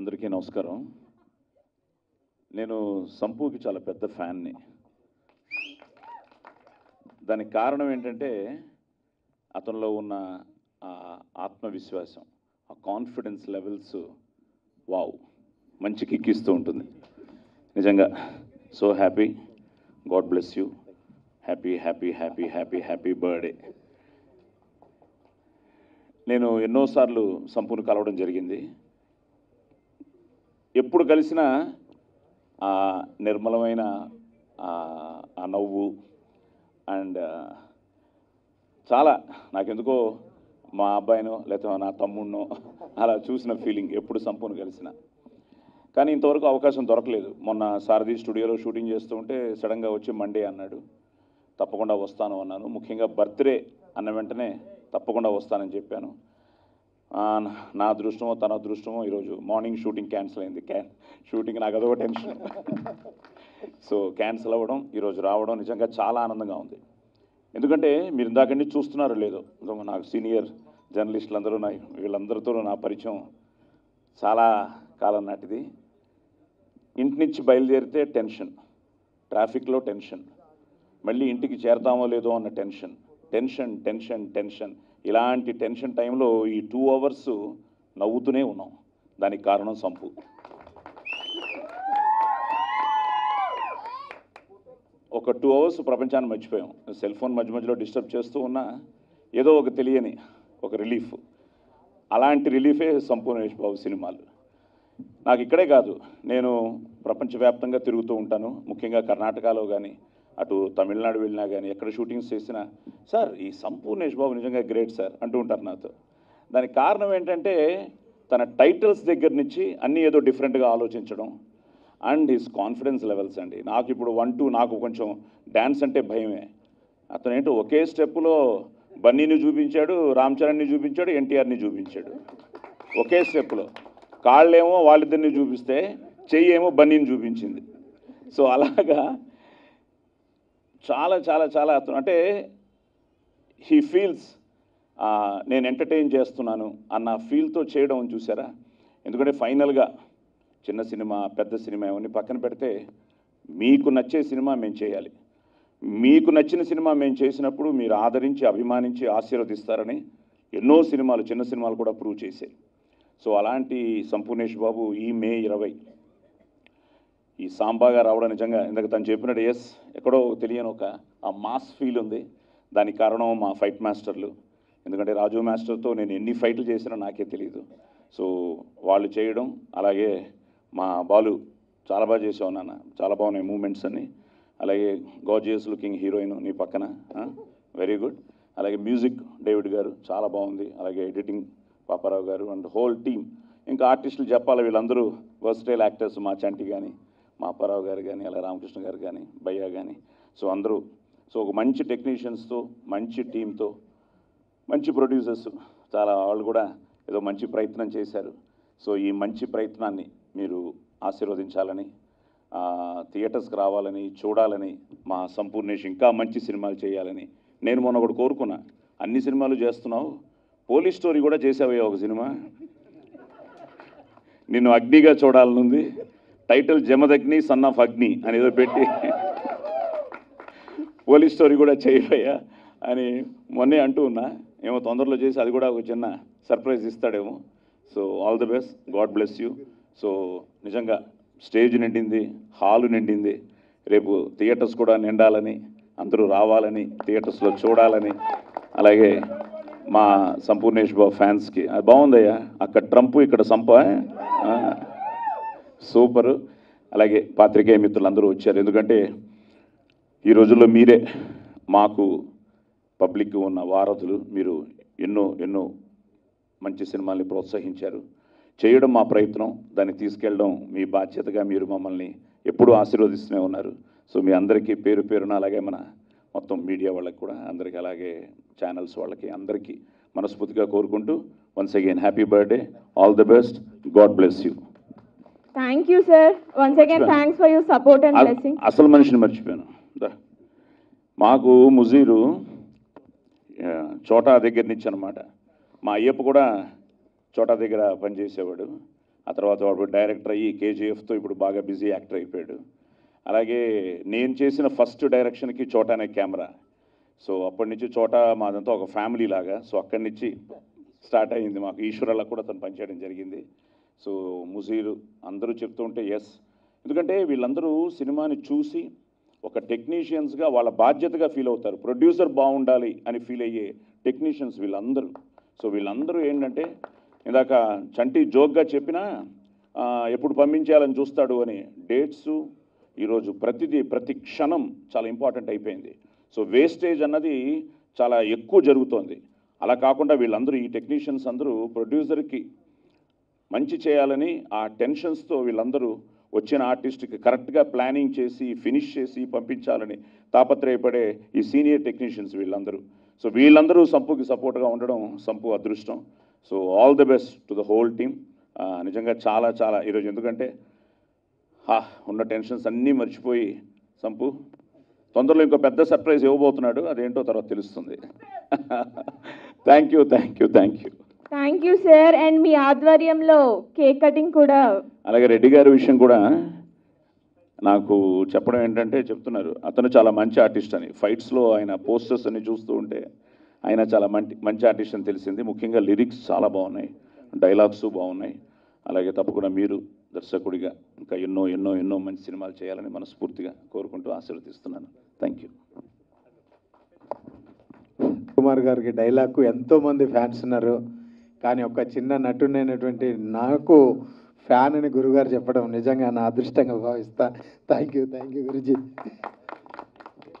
అందరికీ నమస్కారం. నేను సంపూకి చాలా పెద్ద ఫ్యాన్ని. దానికి కారణం ఏంటంటే అతనిలో ఉన్న ఆ ఆత్మవిశ్వాసం, ఆ కాన్ఫిడెన్స్ లెవెల్స్ వావ్, మంచి కిక్కిస్తూ ఉంటుంది నిజంగా. So happy, god bless you, happy happy happy happy happy birthday. నేను ఎన్నోసార్లు సంపూర్ణ కలవడం జరిగింది. ఎప్పుడు కలిసినా ఆ నిర్మలమైన ఆ నవ్వు అండ్ చాలా నాకెందుకో మా అబ్బాయినో లేకపోతే నా తమ్ముడినో అలా చూసిన ఫీలింగ్ ఎప్పుడు సంపూర్ణ కలిసినా. కానీ ఇంతవరకు అవకాశం దొరకలేదు. మొన్న సారథి స్టూడియోలో షూటింగ్ చేస్తూ ఉంటే సడన్గా వచ్చి మండే అన్నాడు. తప్పకుండా వస్తాను అన్నాను. ముఖ్యంగా బర్త్డే అన్న వెంటనే తప్పకుండా వస్తానని చెప్పాను. నా అదృష్టమో తన అదృష్టమో ఈరోజు మార్నింగ్ షూటింగ్ క్యాన్సిల్ అయింది. షూటింగ్ నాకు అదొక టెన్షన్. సో క్యాన్సిల్ అవ్వడం, ఈరోజు రావడం నిజంగా చాలా ఆనందంగా ఉంది. ఎందుకంటే మీరు ఇందాకండి చూస్తున్నారు లేదో, నాకు సీనియర్ జర్నలిస్టులందరూ వీళ్ళందరితో నా పరిచయం చాలా కాలం నాటిది. ఇంటి నుంచి బయలుదేరితే టెన్షన్, ట్రాఫిక్లో టెన్షన్, మళ్ళీ ఇంటికి చేరతామో లేదో అన్న టెన్షన్, టెన్షన్ టెన్షన్ టెన్షన్. ఇలాంటి టెన్షన్ టైంలో ఈ 2 అవర్స్ నవ్వుతూనే ఉన్నాం. దానికి కారణం సంపు. ఒక 2 అవర్స్ ప్రపంచాన్ని మర్చిపోయాం. సెల్ ఫోన్ మధ్య మధ్యలో డిస్టర్బ్ చేస్తూ ఉన్నా ఏదో ఒక తెలియని ఒక రిలీఫ్. అలాంటి రిలీఫే సంపూర్ణేష్ బాబు సినిమాలు. నాకు ఇక్కడే కాదు, నేను ప్రపంచవ్యాప్తంగా తిరుగుతూ ఉంటాను. ముఖ్యంగా కర్ణాటకలో కానీ అటు తమిళనాడు వెళ్ళినా కానీ ఎక్కడ షూటింగ్స్ చేసినా, సార్ ఈ సంపూర్ణేష్ బాబు నిజంగా గ్రేట్ సార్ అంటూ ఉంటారు నాతో. దానికి కారణం ఏంటంటే తన టైటిల్స్ దగ్గర నుంచి అన్నీ ఏదో డిఫరెంట్గా ఆలోచించడం అండ్ హిస్ కాన్ఫిడెన్స్ లెవెల్స్ అండి. నాకు ఇప్పుడు 1, 2 నాకు కొంచెం డ్యాన్స్ అంటే భయమే. అతను ఏంటో ఒకే స్టెప్లో బన్నీని చూపించాడు, రామ్ చరణ్ని చూపించాడు, ఎన్టీఆర్ని చూపించాడు ఒకే స్టెప్లో. కాళ్ళేమో వాళ్ళిద్దరిని చూపిస్తే చెయ్యి ఏమో బన్నీని చూపించింది. సో అలాగా చాలా చాలా చాలా అతను అంటే హీ ఫీల్స్ నేను ఎంటర్టైన్ చేస్తున్నాను అన్న ఫీల్తో చేయడం చూసారా. ఎందుకంటే ఫైనల్గా చిన్న సినిమా పెద్ద సినిమా ఇవన్నీ పక్కన పెడితే మీకు నచ్చే సినిమా మేము చేయాలి. మీకు నచ్చిన సినిమా మేము చేసినప్పుడు మీరు ఆదరించి అభిమానించి ఆశీర్వదిస్తారని ఎన్నో సినిమాలు, చిన్న సినిమాలు కూడా ప్రూవ్ చేశాయి. సో అలాంటి సంపూర్ణేష్ బాబు ఈ మే 20 ఈ సాంబాగా రావడం నిజంగా ఇందాక తను చెప్పినట్టు ఎస్ ఎక్కడో తెలియని ఒక ఆ మాస్ ఫీల్ ఉంది. దానికి కారణం మా ఫైట్ మాస్టర్లు. ఎందుకంటే రాజు మాస్టర్తో నేను ఎన్ని ఫైట్లు చేసినా నాకే తెలియదు. సో వాళ్ళు చేయడం, అలాగే మా బాలు చాలా బాగా చేసావు నాన్న, చాలా బాగున్నాయి మూమెంట్స్ అని, అలాగే గార్జియస్ లుకింగ్ హీరోయిన్ నీ పక్కన వెరీ గుడ్, అలాగే మ్యూజిక్ డేవిడ్ గారు చాలా బాగుంది, అలాగే ఎడిటింగ్ పాపారావు గారు అండ్ హోల్ టీమ్. ఇంకా ఆర్టిస్టులు చెప్పాలి, వీళ్ళందరూ వర్స్టైల్ యాక్టర్స్. మా చంటి కానీ, మా అప్పారావు గారు కానీ, అలా రామకృష్ణ గారు కానీ, భయ్యా కానీ, సో అందరూ. సో ఒక మంచి టెక్నీషియన్స్తో, మంచి టీంతో, మంచి ప్రొడ్యూసర్స్, చాలా వాళ్ళు కూడా ఏదో మంచి ప్రయత్నం చేశారు. సో ఈ మంచి ప్రయత్నాన్ని మీరు ఆశీర్వదించాలని, థియేటర్స్కి రావాలని, చూడాలని, మా సంపూర్ణేష్ ఇంకా మంచి సినిమాలు చేయాలని నేను మొన్న ఒకటి కోరుకున్నా. అన్ని సినిమాలు చేస్తున్నావు, పోలీస్ స్టోరీ కూడా చేసావయ్యా ఒక సినిమా. నిన్ను అగ్నిగా చూడాలనుంది. Title Jamadagni son of Agni అనేదో పెట్టి పోలీస్ స్టోరీ కూడా చేయవయ్యా అని మొన్నే అంటూ ఉన్నా. ఏమో తొందరలో చేసి అది కూడా ఒక చిన్న సర్ప్రైజ్ ఇస్తాడేమో. So all the best, god bless you. So నిజంగా స్టేజ్ నిండింది, హాలు నిండింది, రేపు థియేటర్స్ కూడా నిండాలని, అందరూ రావాలని, థియేటర్స్లో చూడాలని, అలాగే మా సంపూర్ణేష్ బాబు ఫ్యాన్స్కి. అది బాగుందయ్యా, అక్కడ ట్రంప్ ఇక్కడ సంప సూపరు. అలాగే పాత్రికేయ మిత్రులందరూ వచ్చారు. ఎందుకంటే ఈ రోజుల్లో మీరే మాకు పబ్లిక్ ఉన్న వారధులు. మీరు ఎన్నో ఎన్నో మంచి సినిమాల్ని ప్రోత్సహించారు. చేయడం మా ప్రయత్నం, దాన్ని తీసుకెళ్ళడం మీ బాధ్యతగా మీరు మమ్మల్ని ఎప్పుడూ ఆశీర్వదిస్తూనే ఉన్నారు. సో మీ అందరికీ పేరు పేరున, అలాగే మన మొత్తం మీడియా వాళ్ళకి కూడా అందరికీ, అలాగే ఛానల్స్ వాళ్ళకి అందరికీ మనస్ఫూర్తిగా కోరుకుంటూ once again happy birthday, all the best, god bless you. Thank you sir, once again thanks for your support and blessing. అసలు మనిషిని మర్చిపోయాను. మాకు ముజీరు చోటా దగ్గర నుంచి అనమాట. మా అయ్యప్ప కూడా చోటా దగ్గర పనిచేసేవాడు. ఆ తర్వాత వాడు డైరెక్టర్ అయ్యి కేజీఎఫ్తో ఇప్పుడు బాగా బిజీ యాక్టర్ అయిపోయాడు. అలాగే నేను చేసిన ఫస్ట్ డైరెక్షన్కి చోటా అనే కెమెరా, సో అప్పటి నుంచి చోటా మాదంతా ఒక ఫ్యామిలీ లాగా, సో అక్కడి నుంచి స్టార్ట్ అయ్యింది. మాకు ఈశ్వరాలకు కూడా తను పనిచేయడం జరిగింది. సో ముజీరు అందరూ చెప్తూ ఉంటే ఎస్, ఎందుకంటే వీళ్ళందరూ సినిమాని చూసి ఒక టెక్నీషియన్స్గా వాళ్ళ బాధ్యతగా ఫీల్ అవుతారు. ప్రొడ్యూసర్ బాగుండాలి అని ఫీల్ అయ్యే టెక్నీషియన్స్ వీళ్ళందరూ. సో వీళ్ళందరూ ఏంటంటే ఇందాక చంటి జోక్గా చెప్పినా ఎప్పుడు పంపించాలని చూస్తాడు అని, డేట్స్ ఈరోజు ప్రతిదీ ప్రతి క్షణం చాలా ఇంపార్టెంట్ అయిపోయింది. సో వేస్టేజ్ అన్నది చాలా ఎక్కువ జరుగుతోంది. అలా కాకుండా వీళ్ళందరూ ఈ టెక్నీషియన్స్ అందరూ ప్రొడ్యూసర్కి మంచి చేయాలని ఆ టెన్షన్స్తో వీళ్ళందరూ వచ్చిన ఆర్టిస్ట్కి కరెక్ట్గా ప్లానింగ్ చేసి ఫినిష్ చేసి పంపించాలని తాపత్రయపడే ఈ సీనియర్ టెక్నీషియన్స్ వీళ్ళందరూ. సో వీళ్ళందరూ సంపుకి సపోర్ట్గా ఉండడం సంపు అదృష్టం. So all the best to the whole team. నిజంగా చాలా చాలా ఈరోజు, ఎందుకంటే ఉన్న టెన్షన్స్ అన్నీ మర్చిపోయి సంపు తొందరలో ఇంకో పెద్ద సర్ప్రైజ్ ఇవ్వబోతున్నాడు, అదేంటో తర్వాత తెలుస్తుంది. Thank you thank you thank you thank you sir. And మీ ఆధ్వర్యంలో కేక్ కటింగ్ కూడా, అలాగే రెడ్డి గారి విషయం కూడా నాకు చెప్పడం ఏంటంటే చెప్తున్నారు అతను చాలా మంచి ఆర్టిస్ట్ అని. ఫైట్స్లో ఆయన పోస్టర్స్ అన్ని చూస్తూ ఉంటే ఆయన చాలా మంచి ఆర్టిస్ట్ అని తెలిసింది. ముఖ్యంగా లిరిక్స్ చాలా బాగున్నాయి, డైలాగ్స్ బాగున్నాయి. అలాగే తప్పకుండా మీరు దర్శకుడిగా ఇంకా ఎన్నో ఎన్నో ఎన్నో మంచి సినిమాలు చేయాలని మనస్ఫూర్తిగా కోరుకుంటూ ఆశీర్వదిస్తున్నాను. Thank you. కుమార్ గారికి డైలాగ్కు ఎంతోమంది ఫ్యాన్స్ ఉన్నారు, కానీ ఒక చిన్న నటునైనటువంటి నాకు ఫ్యాన్ అని గురుగారు చెప్పడం నిజంగా నా అదృష్టంగా భావిస్తా. Thank you thank you Guruji.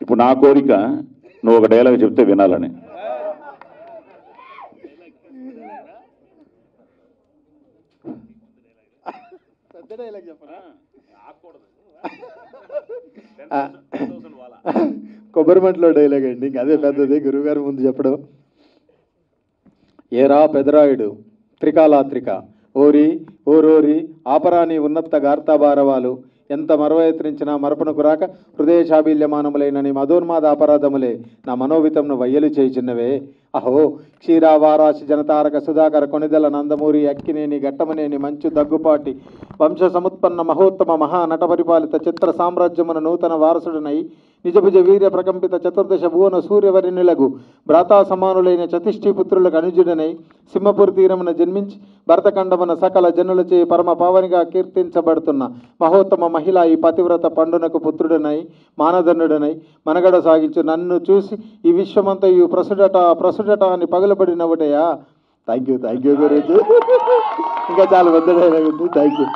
ఇప్పుడు నా కోరిక నువ్వు ఒక డైలాగ్ చెప్తే వినాలని. కొబ్బరి మట్లో డైలాగ్ అండి, ఇంకా అదే పెద్దది గురుగారు ముందు చెప్పడం. ఏరా పెదరాయుడు త్రికాలాత్రిక ఓరి ఓరోరి ఆపరాని ఉన్నత గార్తాభారవాలు ఎంత మరవయత్రించినా మరపునకు రాక హృదయ చాబీల్యమానములైన నీ మధోన్మాద అపరాధములే నా మనోవితంను వయ్యలు చేయుచున్నవే. అహో క్షీరావారాశి జనతారక సుధాకర కొణిదల నందమూరి అక్కినేని ఘట్టమనేని మంచు దగ్గుపాటి వంశ సముత్పన్న మహోత్తమ మహానట పరిపాలిత చిత్ర సామ్రాజ్యమున నూతన వారసుడనై నిజభుజ వీర్య ప్రకంపిత చతుర్దశ భువన సూర్యవరినులగు భ్రాతా సమానులైన చతిష్ఠీ పుత్రులకు అనుజుడనై సింహపూర్ తీరమున జన్మించి భరతఖండమున సకల జనులచే పరమ పావనిగా కీర్తించబడుతున్న మహోత్తమ మహిళ ఈ పతివ్రత పండునకు పుత్రుడనై మానదన్నుడనై మనగడ సాగించు నన్ను చూసి ఈ విశ్వమంతయు ప్రసుడట ప్రసుడట అని పగులబడినవుటయా. థ్యాంక్ యూ గురుజీ. ఇంకా చాలా పెద్ద థ్యాంక్ యూ.